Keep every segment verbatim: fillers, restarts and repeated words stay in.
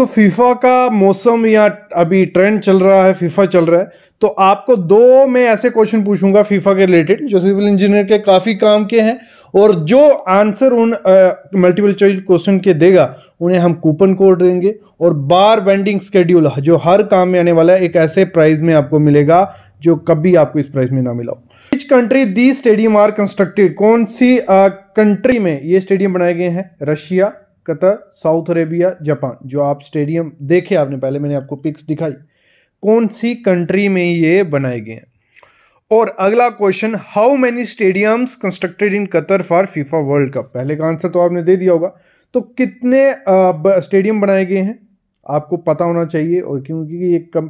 तो फीफा का मौसम या अभी ट्रेंड चल रहा है, फीफा चल रहा है, तो आपको दो मैं ऐसे क्वेश्चन पूछूंगा फीफा के रिलेटेड जो सिविल इंजीनियर के काफ़ी काम के हैं, और जो आंसर उन मल्टीपल चॉइस क्वेश्चन के देगा उन्हें हम कूपन कोड देंगे, और बार बेंडिंग स्केड्यूल जो हर काम में आने वाला है एक ऐसे प्राइस में आपको मिलेगा जो कभी आपको इस प्राइस में ना मिला हो। Which country the stadium are constructed, कौन सी कंट्री uh, में ये स्टेडियम बनाए गए हैं? Russia, Qatar, South Arabia, Japan. जो आप स्टेडियम देखे आपने पहले, मैंने आपको पिक्स दिखाई, कौन सी कंट्री में ये बनाए गए हैं। और अगला question, how many stadiums constructed in Qatar for FIFA world cup. पहले का आंसर तो आपने दे दिया होगा, तो कितने स्टेडियम बनाए गए हैं आपको पता होना चाहिए, और क्योंकि ये कम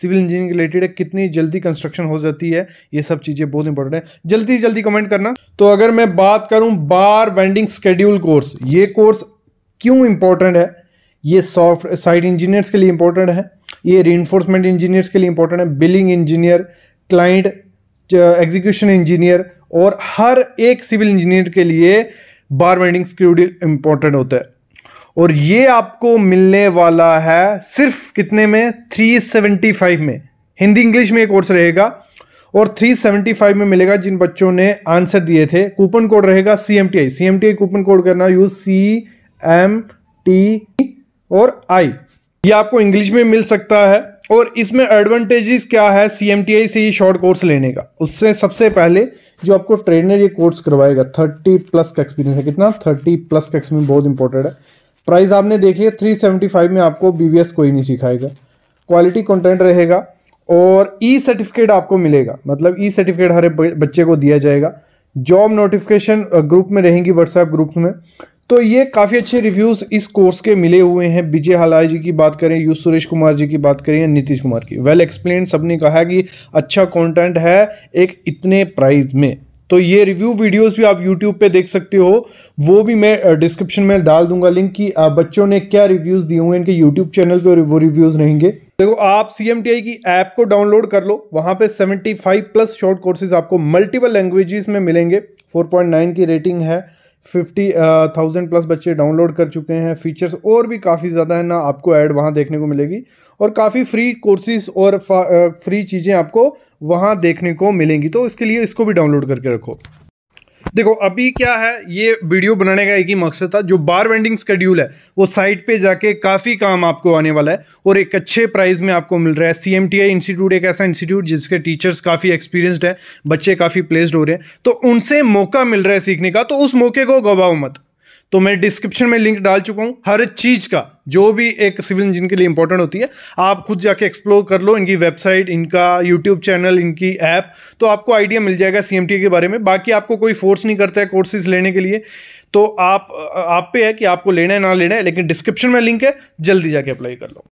सिविल इंजीनियरिंग रिलेटेड है, कितनी जल्दी कंस्ट्रक्शन हो जाती है, ये सब चीज़ें बहुत इंपॉर्टेंट है। जल्दी जल्दी कमेंट करना। तो अगर मैं बात करूं बार बेंडिंग स्केड्यूल कोर्स, ये कोर्स क्यों इंपॉर्टेंट है? ये सॉफ्ट साइड इंजीनियर्स के लिए इंपॉर्टेंट है, ये रीइंफोर्समेंट इंजीनियर्स के लिए इंपॉर्टेंट है, billing engineer, client execution engineer और हर एक सिविल इंजीनियर के लिए बार बेंडिंग स्केड्यूल इंपॉर्टेंट होता है। और ये आपको मिलने वाला है सिर्फ कितने में? तीन सौ पचहत्तर में। हिंदी इंग्लिश में ये कोर्स रहेगा और तीन सौ पचहत्तर में मिलेगा जिन बच्चों ने आंसर दिए थे। कूपन कोड रहेगा C M T I, C M T I coupon code करना, यूज सी एम टी और आई। ये आपको इंग्लिश में मिल सकता है। और इसमें एडवांटेजेस क्या है सी एम टी आई से ये शॉर्ट कोर्स लेने का? उससे सबसे पहले जो आपको ट्रेनर ये कोर्स करवाएगा, तीस प्लस का एक्सपीरियंस है। कितना? तीस प्लस का एक्सपीरियंस बहुत इंपॉर्टेंट है। प्राइस आपने देख लिया, तीन सौ पचहत्तर में आपको बी बी एस कोई नहीं सिखाएगा, क्वालिटी कंटेंट रहेगा और ई सर्टिफिकेट आपको मिलेगा, मतलब ई सर्टिफिकेट हर बच्चे को दिया जाएगा। जॉब नोटिफिकेशन ग्रुप में रहेंगी, व्हाट्सएप ग्रुप में। तो ये काफ़ी अच्छे रिव्यूज़ इस कोर्स के मिले हुए हैं। विजय हालाय जी की बात करें, यू सुरेश कुमार जी की बात करें या नीतीश कुमार की, वेल एक्सप्लेन, सबने कहा कि अच्छा कॉन्टेंट है एक इतने प्राइस में। तो ये रिव्यू वीडियोस भी आप यूट्यूब पे देख सकते हो, वो भी मैं डिस्क्रिप्शन में डाल दूंगा लिंक कि बच्चों ने क्या रिव्यूज़ दिए हुए इनके यूट्यूब चैनल पे, वो रिव्यूज़ रहेंगे। देखो, आप सी एम टी आई की ऐप को डाउनलोड कर लो, वहाँ पे पचहत्तर प्लस शॉर्ट कोर्सेज आपको मल्टीपल लैंग्वेजेस में मिलेंगे। फोर पॉइंट नाइन की रेटिंग है, फिफ्टी थाउजेंड प्लस बच्चे डाउनलोड कर चुके हैं। फीचर्स और भी काफ़ी ज़्यादा है ना, आपको ऐड वहाँ देखने को मिलेगी और काफ़ी फ्री कोर्सेज और फ्री चीज़ें आपको वहाँ देखने को मिलेंगी, तो इसके लिए इसको भी डाउनलोड करके रखो। देखो अभी क्या है, ये वीडियो बनाने का एक ही मकसद था, जो बार बेंडिंग स्केड्यूल है वो साइट पे जाके काफ़ी काम आपको आने वाला है और एक अच्छे प्राइस में आपको मिल रहा है। C M T I institute एक ऐसा इंस्टीट्यूट जिसके टीचर्स काफ़ी एक्सपीरियंस्ड है, बच्चे काफ़ी प्लेस्ड हो रहे हैं, तो उनसे मौका मिल रहा है सीखने का, तो उस मौके को गवाओ मत। तो मैं डिस्क्रिप्शन में लिंक डाल चुका हूँ हर चीज़ का जो भी एक सिविल इंजीनियर के लिए इंपॉर्टेंट होती है। आप खुद जाके एक्सप्लोर कर लो इनकी वेबसाइट, इनका यूट्यूब चैनल, इनकी ऐप, तो आपको आइडिया मिल जाएगा सी एम टी आई के बारे में। बाकी आपको कोई फोर्स नहीं करता है कोर्सेज लेने के लिए, तो आप आप पे है कि आपको लेना है ना लेना है, लेकिन डिस्क्रिप्शन में लिंक है, जल्दी जाके अप्लाई कर लो।